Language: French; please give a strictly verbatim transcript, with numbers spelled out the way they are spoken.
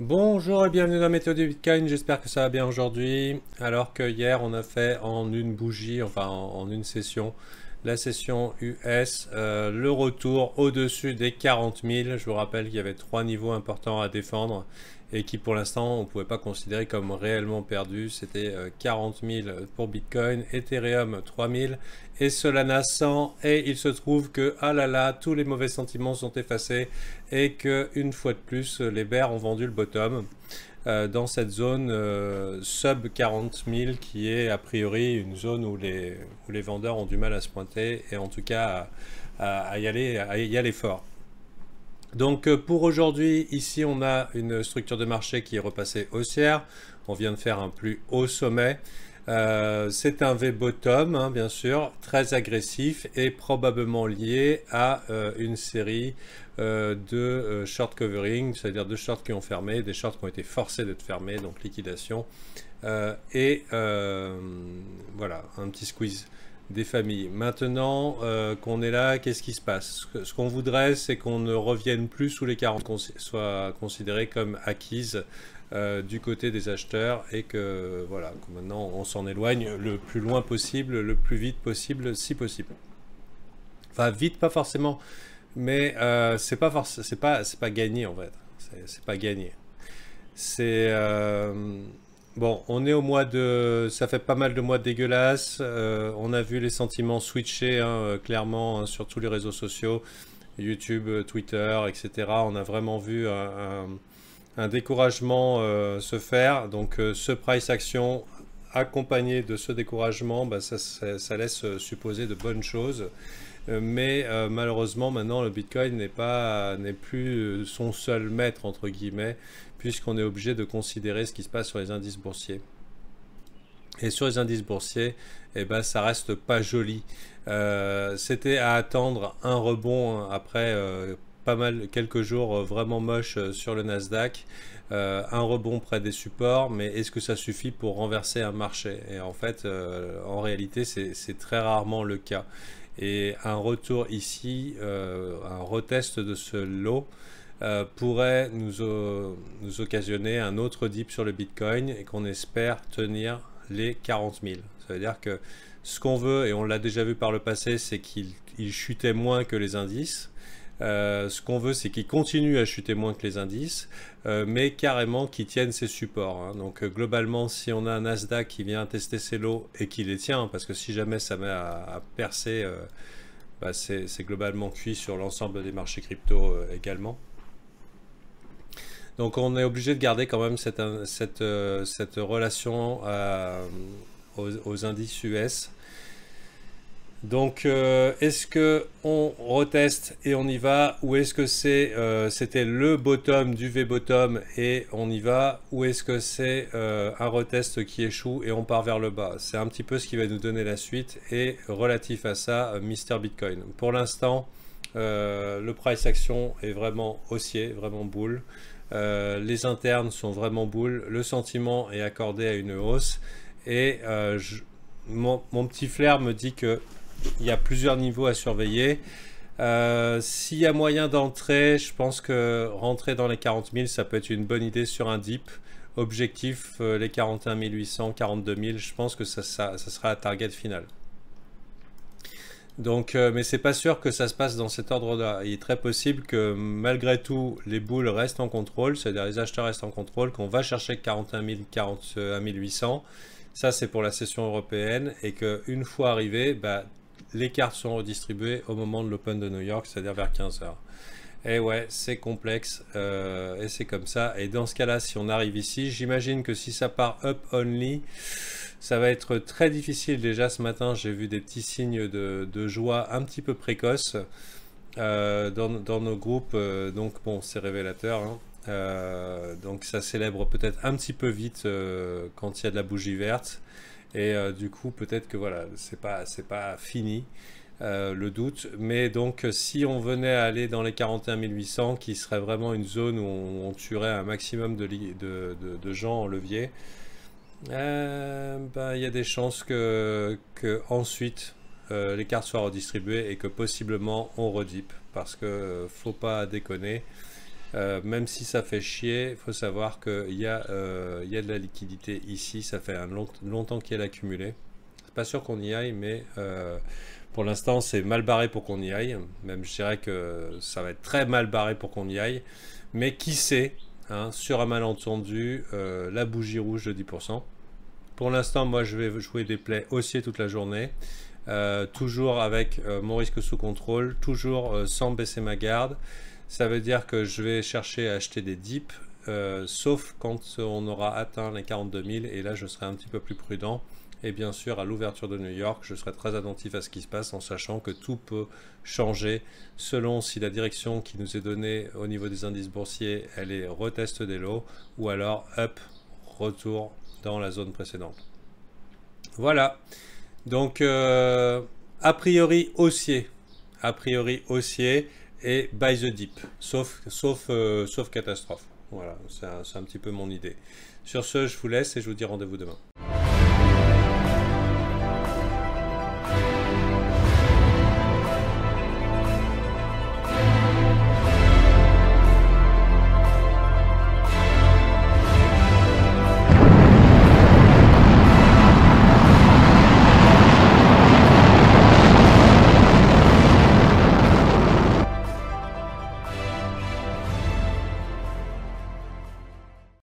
Bonjour et bienvenue dans la météo du Bitcoin, j'espère que ça va bien aujourd'hui. Alors que hier on a fait en une bougie, enfin en, en une session, la session U S, euh, le retour au-dessus des quarante mille. Je vous rappelle qu'il y avait trois niveaux importants à défendre et qui pour l'instant on ne pouvait pas considérer comme réellement perdus. C'était euh, quarante mille pour Bitcoin, Ethereum trois mille et Solana cent. Et il se trouve que, ah là là, tous les mauvais sentiments sont effacés et que une fois de plus, les bears ont vendu le bottom euh, dans cette zone euh, sub quarante mille qui est a priori une zone où les, où les vendeurs ont du mal à se pointer et en tout cas à, à, à y aller, à y aller fort. Donc pour aujourd'hui, ici on a une structure de marché qui est repassée haussière. On vient de faire un plus haut sommet. Euh, c'est un V-bottom, hein, bien sûr, très agressif et probablement lié à euh, une série euh, de euh, short covering, c'est-à-dire de shorts qui ont fermé, des shorts qui ont été forcés d'être fermés, donc liquidation. Euh, et euh, voilà, un petit squeeze des familles. Maintenant euh, qu'on est là, qu'est-ce qui se passe? Ce, ce qu'on voudrait, c'est qu'on ne revienne plus sous les quarante, qu'on soit considéré comme acquise euh, du côté des acheteurs et que voilà, que maintenant on s'en éloigne le plus loin possible, le plus vite possible, si possible. Enfin, vite, pas forcément, mais euh, c'est pas forcément, c'est pas, c'est pas gagné en fait. C'est pas gagné. C'est euh, bon, on est au mois de... Ça fait pas mal de mois dégueulasses. Euh, on a vu les sentiments switcher, hein, clairement, hein, sur tous les réseaux sociaux, YouTube, Twitter, et cetera. On a vraiment vu un, un, un découragement euh, se faire. Donc, euh, ce price action accompagné de ce découragement, bah, ça, ça, ça laisse supposer de bonnes choses. Euh, mais euh, malheureusement, maintenant, le Bitcoin n'est pas, n'est plus son seul maître, entre guillemets, puisqu'on est obligé de considérer ce qui se passe sur les indices boursiers. Et sur les indices boursiers, eh ben, ça reste pas joli. Euh, C'était à attendre un rebond après euh, pas mal, quelques jours vraiment moches sur le Nasdaq. Euh, un rebond près des supports, mais est-ce que ça suffit pour renverser un marché? Et en fait, euh, en réalité, c'est très rarement le cas. Et un retour ici, euh, un retest de ce lot, Euh, pourrait nous, euh, nous occasionner un autre dip sur le Bitcoin et qu'on espère tenir les quarante mille. Ça veut dire que ce qu'on veut, et on l'a déjà vu par le passé, c'est qu'il il chutait moins que les indices. Euh, ce qu'on veut, c'est qu'il continue à chuter moins que les indices, euh, mais carrément qu'il tienne ses supports. Hein. Donc euh, globalement, si on a un Nasdaq qui vient tester ses lots et qui les tient, parce que si jamais ça met à, à percer, euh, bah c'est globalement cuit sur l'ensemble des marchés crypto euh, également. Donc on est obligé de garder quand même cette, cette, cette relation à, aux, aux indices U S. Donc euh, est-ce qu'on reteste et on y va? Ou est-ce que c'est euh, c'était le bottom du V-bottom et on y va? Ou est-ce que c'est euh, un retest qui échoue et on part vers le bas? C'est un petit peu ce qui va nous donner la suite et relatif à ça, Mister Bitcoin. Pour l'instant, euh, le price action est vraiment haussier, vraiment boule. Euh, les internes sont vraiment boules, le sentiment est accordé à une hausse et euh, je, mon, mon petit flair me dit qu'il y a plusieurs niveaux à surveiller. Euh, s'il y a moyen d'entrer, je pense que rentrer dans les quarante mille, ça peut être une bonne idée sur un dip. Objectif, euh, les quarante et un mille huit cents, quarante-deux mille, je pense que ça, ça, ça sera la target finale. Donc, euh, mais c'est pas sûr que ça se passe dans cet ordre-là. Il est très possible que malgré tout, les boules restent en contrôle, c'est-à-dire les acheteurs restent en contrôle, qu'on va chercher quarante et un mille, quarante et un mille huit cents. Ça, c'est pour la session européenne et qu'une fois arrivé, bah, les cartes sont redistribuées au moment de l'Open de New York, c'est-à-dire vers quinze heures. Et ouais, c'est complexe euh, et c'est comme ça. Et dans ce cas-là, si on arrive ici, j'imagine que si ça part up only, ça va être très difficile. Déjà ce matin, j'ai vu des petits signes de, de joie un petit peu précoces euh, dans, dans nos groupes. Euh, donc bon, c'est révélateur. Hein. Euh, donc ça célèbre peut-être un petit peu vite euh, quand il y a de la bougie verte. Et euh, du coup, peut-être que voilà, c'est pas, c'est pas fini. Euh, le doute, mais donc si on venait à aller dans les quarante et un mille huit cents qui serait vraiment une zone où on, on tuerait un maximum de, de, de, de gens en levier, euh, ben, il y a des chances que, que ensuite euh, les cartes soient redistribuées et que possiblement on redipe parce que euh, faut pas déconner. Euh, même si ça fait chier, il faut savoir qu'il y, euh, y a de la liquidité ici. Ça fait un long, longtemps qu'elle est accumulée. C'est pas sûr qu'on y aille, mais euh, pour l'instant, c'est mal barré pour qu'on y aille. Même, je dirais que ça va être très mal barré pour qu'on y aille. Mais qui sait, hein, sur un malentendu, euh, la bougie rouge de dix pour cent. Pour l'instant, moi, je vais jouer des plays haussiers toute la journée. Euh, toujours avec euh, mon risque sous contrôle, toujours euh, sans baisser ma garde. Ça veut dire que je vais chercher à acheter des dips, euh, sauf quand on aura atteint les quarante-deux mille, et là je serai un petit peu plus prudent. Et bien sûr, à l'ouverture de New York, je serai très attentif à ce qui se passe, en sachant que tout peut changer selon si la direction qui nous est donnée au niveau des indices boursiers, elle est retest des lots, ou alors up, retour dans la zone précédente. Voilà. Donc, euh, a priori haussier, a priori haussier et buy the dip, sauf, sauf, euh, sauf catastrophe. Voilà, c'est un, un petit peu mon idée. Sur ce, je vous laisse et je vous dis rendez-vous demain.